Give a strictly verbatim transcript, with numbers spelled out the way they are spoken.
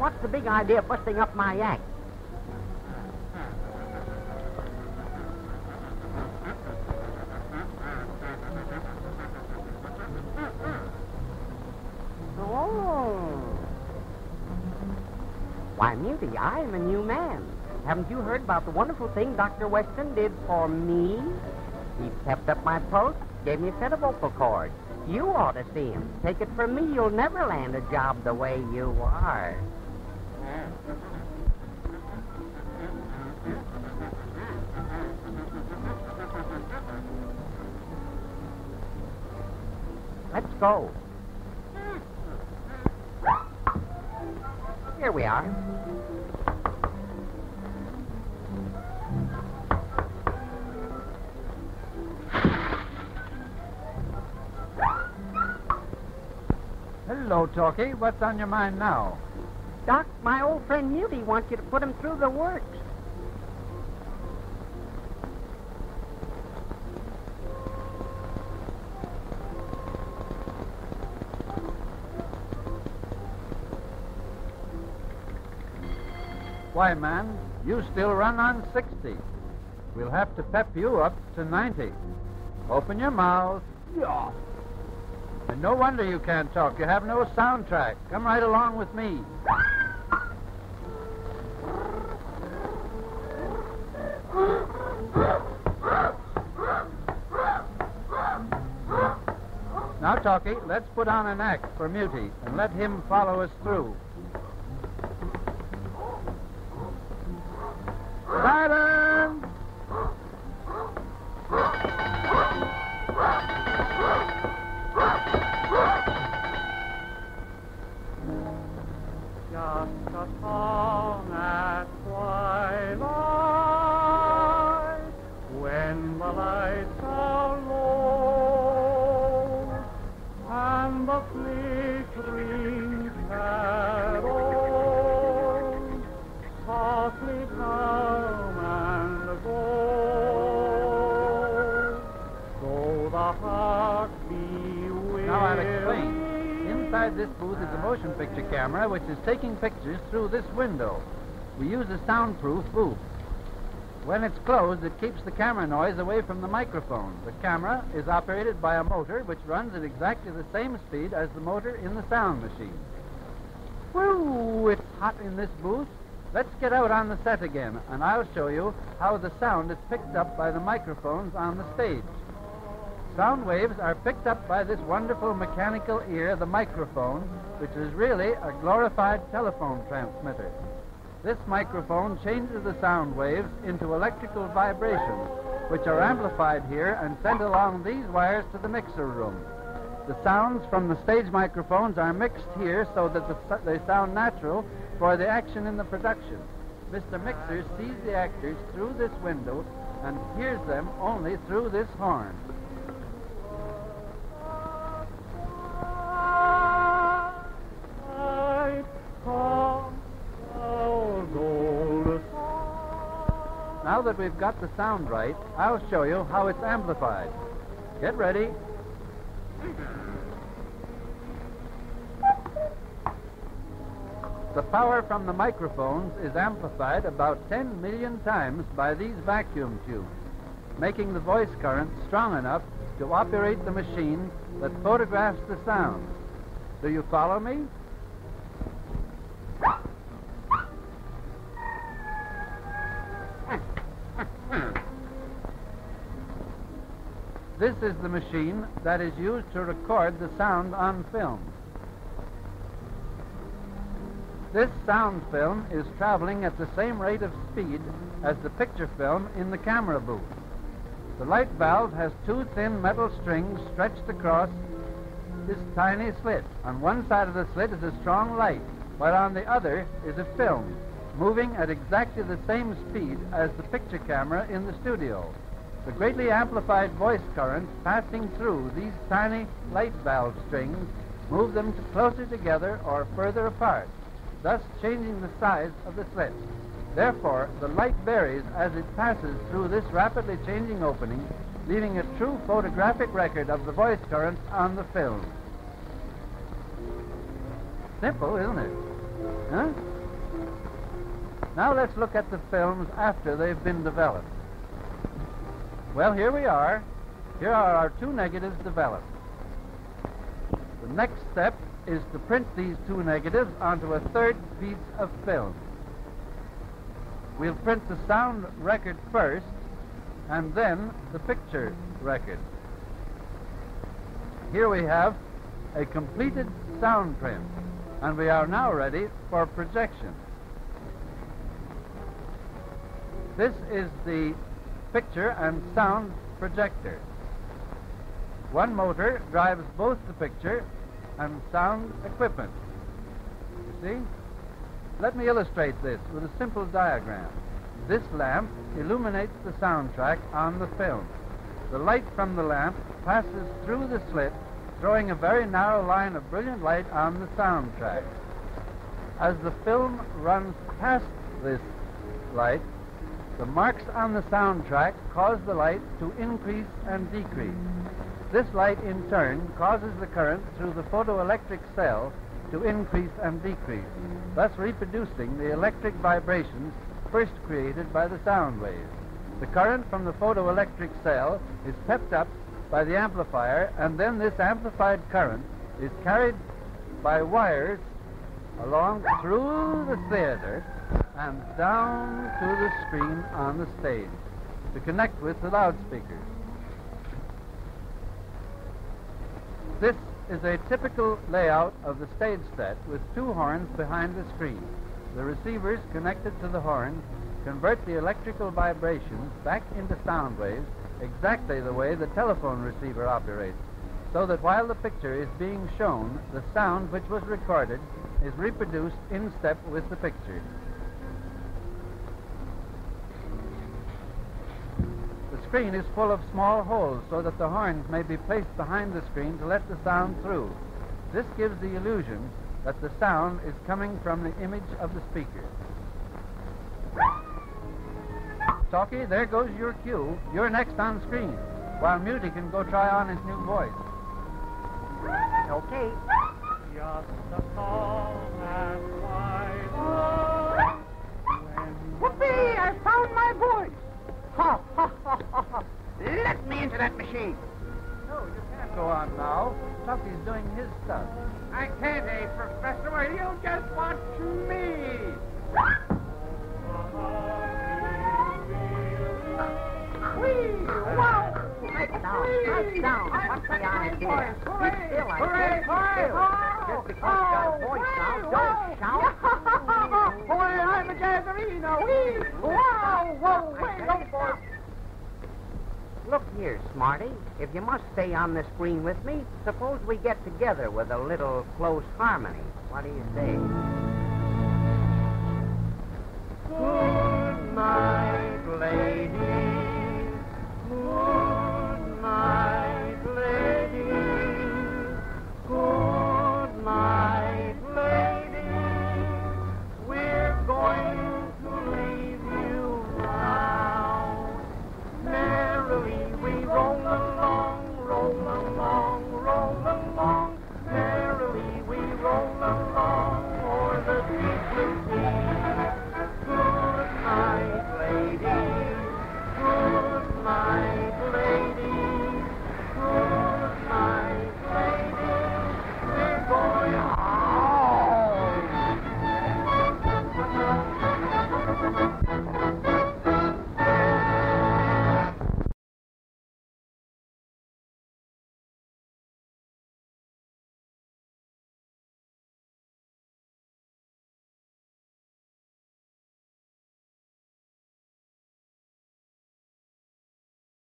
what's the big idea of busting up my act? Oh. Why, Mutie, I am a new man. Haven't you heard about the wonderful thing Doctor Weston did for me? He kept up my pulse, gave me a set of vocal cords. You ought to see him. Take it from me, you'll never land a job the way you are. Let's go. Here we are. Hello, Talkie. What's on your mind now? Doc, my old friend Mutie wants you to put him through the works. Why, man, you still run on sixty. We'll have to pep you up to ninety. Open your mouth. Yeah. And no wonder you can't talk. You have no soundtrack. Come right along with me. Now, Talkie, let's put on an act for Mutie and let him follow us through. Silence! Just a song at twilight, when the lights are low, and the flickering shadows softly come and go. Though the heart be weary. Now I'll explain. Inside this booth is a motion picture camera which is taking pictures through this window. We use a soundproof booth. When it's closed, it keeps the camera noise away from the microphone. The camera is operated by a motor which runs at exactly the same speed as the motor in the sound machine. Whew, it's hot in this booth. Let's get out on the set again, and I'll show you how the sound is picked up by the microphones on the stage. Sound waves are picked up by this wonderful mechanical ear, the microphone, which is really a glorified telephone transmitter. This microphone changes the sound waves into electrical vibrations, which are amplified here and sent along these wires to the mixer room. The sounds from the stage microphones are mixed here so that the, they sound natural for the action in the production. Mister Mixer sees the actors through this window and hears them only through this horn. Now that we've got the sound right, I'll show you how it's amplified. Get ready. The power from the microphones is amplified about ten million times by these vacuum tubes, making the voice current strong enough to operate the machine that photographs the sound. Do you follow me? This is the machine that is used to record the sound on film. This sound film is traveling at the same rate of speed as the picture film in the camera booth. The light valve has two thin metal strings stretched across this tiny slit. On one side of the slit is a strong light, while on the other is a film, moving at exactly the same speed as the picture camera in the studio. The greatly amplified voice currents passing through these tiny light valve strings move them closer together or further apart, thus changing the size of the slit. Therefore, the light varies as it passes through this rapidly changing opening, leaving a true photographic record of the voice currents on the film. Simple, isn't it? Huh? Now let's look at the films after they've been developed. Well, here we are. Here are our two negatives developed. The next step is to print these two negatives onto a third piece of film. We'll print the sound record first, and then the picture record. Here we have a completed sound print, and we are now ready for projection. This is the picture and sound projector. One motor drives both the picture and sound equipment. You see? Let me illustrate this with a simple diagram. This lamp illuminates the soundtrack on the film. The light from the lamp passes through the slit, throwing a very narrow line of brilliant light on the soundtrack. As the film runs past this light, the marks on the soundtrack cause the light to increase and decrease. This light, in turn, causes the current through the photoelectric cell to increase and decrease, thus reproducing the electric vibrations first created by the sound waves. The current from the photoelectric cell is pepped up by the amplifier, and then this amplified current is carried by wires along through the theater and down to the screen on the stage to connect with the loudspeakers. This is a typical layout of the stage set with two horns behind the screen. The receivers connected to the horn convert the electrical vibrations back into sound waves exactly the way the telephone receiver operates, so that while the picture is being shown, the sound which was recorded is reproduced in step with the picture. The screen is full of small holes so that the horns may be placed behind the screen to let the sound through. This gives the illusion that the sound is coming from the image of the speaker. Talkie, there goes your cue. You're next on screen, while Mutie can go try on his new voice. Okay. Just a tall and wide world. Whoopee! I found my voice. Ha ha ha ha ha! Let me into that machine. No, you can't go on now. Talkie's doing his stuff. I can't, eh, Professor? Well, you just watch me. Down, down, what's the idea? Hooray, be still, hooray, hooray, oh, just because oh, you've got a voice now, oh, don't shout. Yeah. Boy, I'm a Gazzarino. Wee! Wow, whoa, wait, no, boy. Look here, Smarty, if you must stay on the screen with me, suppose we get together with a little close harmony. What do you say? Good night, lady.